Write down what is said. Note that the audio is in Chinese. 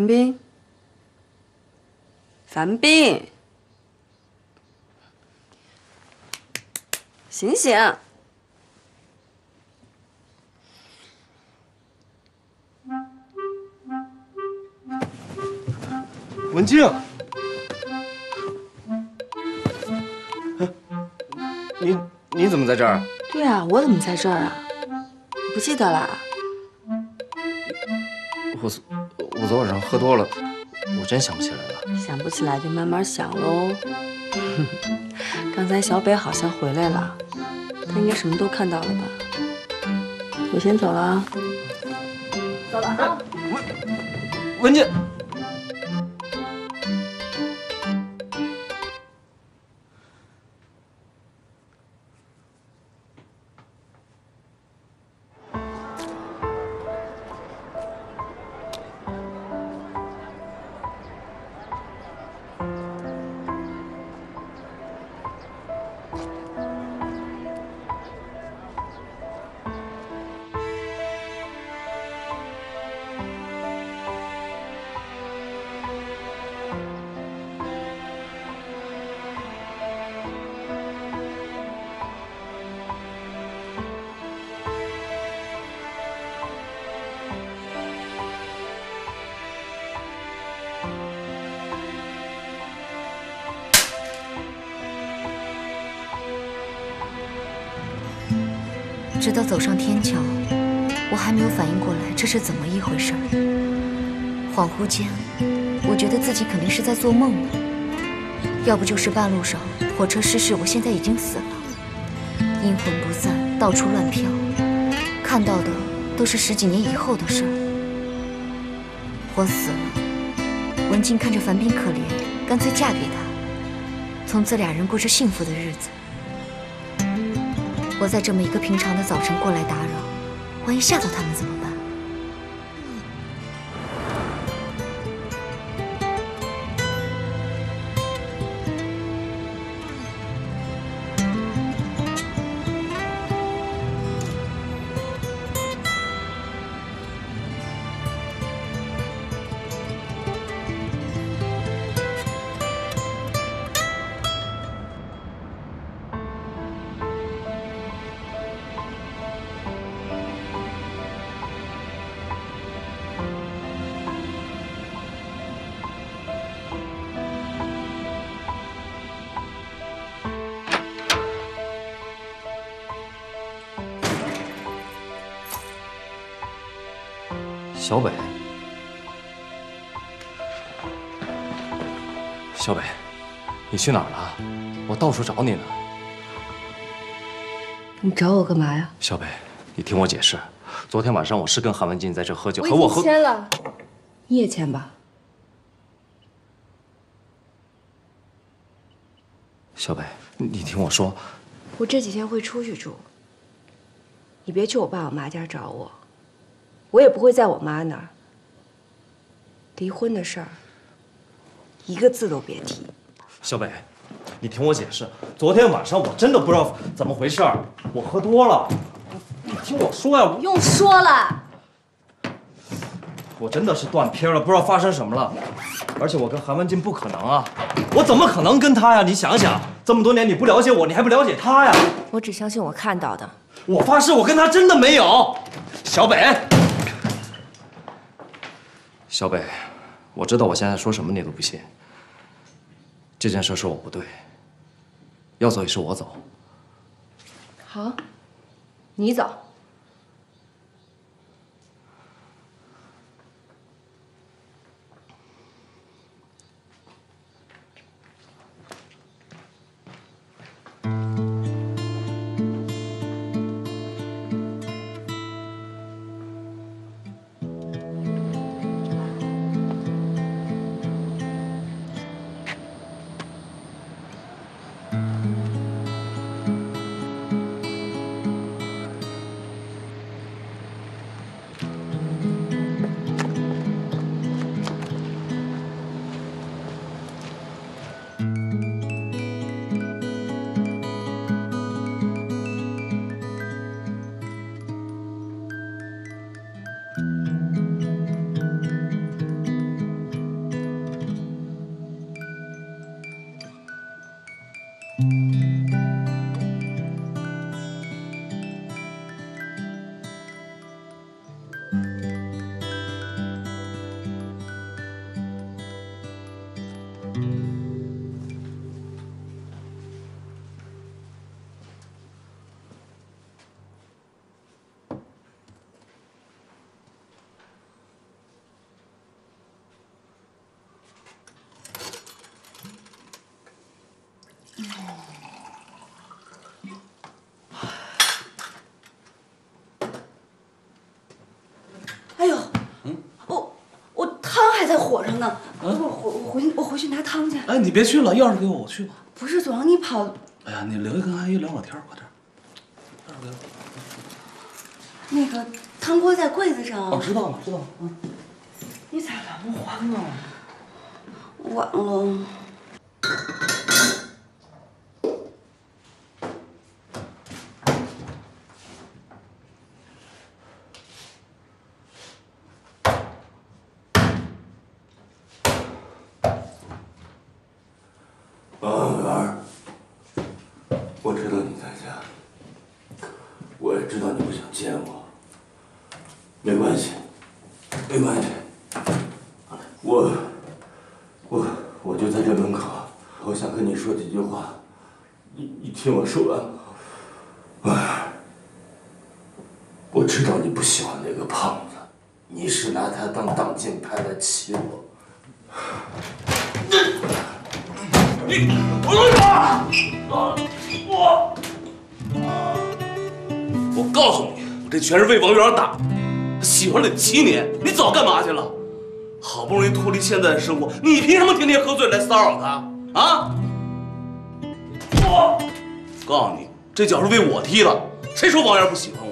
樊斌，樊斌，醒醒！文静，你怎么在这儿？对啊，我怎么在这儿啊？你不记得了？我昨晚上喝多了，我真想不起来了。想不起来就慢慢想喽。刚才小北好像回来了，他应该什么都看到了吧？我先走了啊。走了啊。文静。 直到走上天桥，我还没有反应过来这是怎么一回事儿。恍惚间，我觉得自己肯定是在做梦了，要不就是半路上火车失事，我现在已经死了，阴魂不散，到处乱飘，看到的都是十几年以后的事儿。我死了，文静看着樊斌可怜，干脆嫁给他，从此俩人过着幸福的日子。 我在这么一个平常的早晨过来打扰，万一吓到他们怎么办？小北，小北，你去哪儿了？我到处找你呢。你找我干嘛呀？小北，你听我解释，昨天晚上我是跟韩文静在这喝酒，和我喝。我签了，你也签吧。小北，你听我说，我这几天会出去住，你别去我爸我妈家找我。 我也不会在我妈那儿。离婚的事儿，一个字都别提。小北，你听我解释，昨天晚上我真的不知道怎么回事儿，我喝多了。你听我说呀，不用说了。我真的是断片了，不知道发生什么了。而且我跟韩文静不可能啊，我怎么可能跟她呀？你想想，这么多年你不了解我，你还不了解她呀？我只相信我看到的。我发誓，我跟她真的没有。小北。 小北，我知道我现在说什么你都不信。这件事是我不对，要走也是我走。好，你走。呢？我回去拿汤去。哎，你别去了，钥匙给我，我去吧。不是，总让你跑。哎呀，你留下跟阿姨聊会儿天，快点。钥匙给我。那个汤锅在柜子上。哦，知道了，知道了。嗯。你咋那么慌啊？晚了。听我说完，婉儿，我知道你不喜欢那个胖子，你是拿他当挡箭牌来骑我。你，我告诉你，我这全是为王源打的。他喜欢了你7年，你早干嘛去了？好不容易脱离现在的生活，你凭什么天天喝醉来骚扰他？啊？我。告诉你，这脚是为我踢的，谁说王源不喜欢我？